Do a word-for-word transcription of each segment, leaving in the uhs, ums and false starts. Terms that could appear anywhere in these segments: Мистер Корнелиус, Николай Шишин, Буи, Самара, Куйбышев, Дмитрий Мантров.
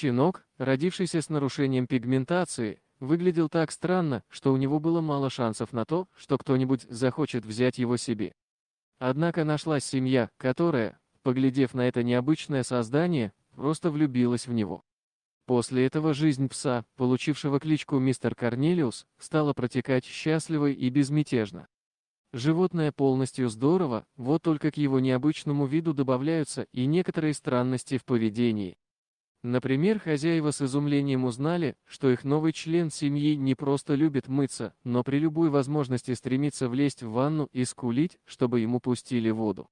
Щенок, родившийся с нарушением пигментации, выглядел так странно, что у него было мало шансов на то, что кто-нибудь захочет взять его себе. Однако нашлась семья, которая, поглядев на это необычное создание, просто влюбилась в него. После этого жизнь пса, получившего кличку Мистер Корнелиус, стала протекать счастливо и безмятежно. Животное полностью здорово, вот только к его необычному виду добавляются и некоторые странности в поведении. Например, хозяева с изумлением узнали, что их новый член семьи не просто любит мыться, но при любой возможности стремится влезть в ванну и скулить, чтобы ему пустили воду.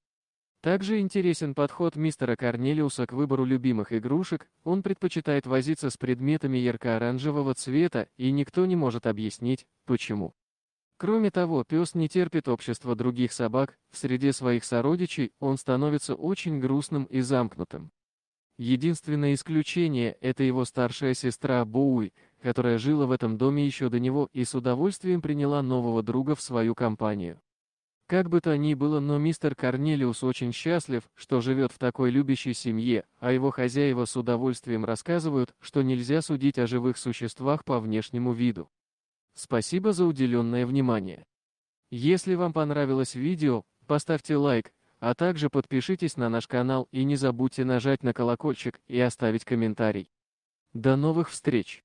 Также интересен подход мистера Корнелиуса к выбору любимых игрушек, он предпочитает возиться с предметами ярко-оранжевого цвета, и никто не может объяснить, почему. Кроме того, пес не терпит общества других собак, в среде своих сородичей он становится очень грустным и замкнутым. Единственное исключение – это его старшая сестра Буи, которая жила в этом доме еще до него и с удовольствием приняла нового друга в свою компанию. Как бы то ни было, но мистер Корнелиус очень счастлив, что живет в такой любящей семье, а его хозяева с удовольствием рассказывают, что нельзя судить о живых существах по внешнему виду. Спасибо за уделенное внимание. Если вам понравилось видео, поставьте лайк, а также подпишитесь на наш канал и не забудьте нажать на колокольчик и оставить комментарий. До новых встреч!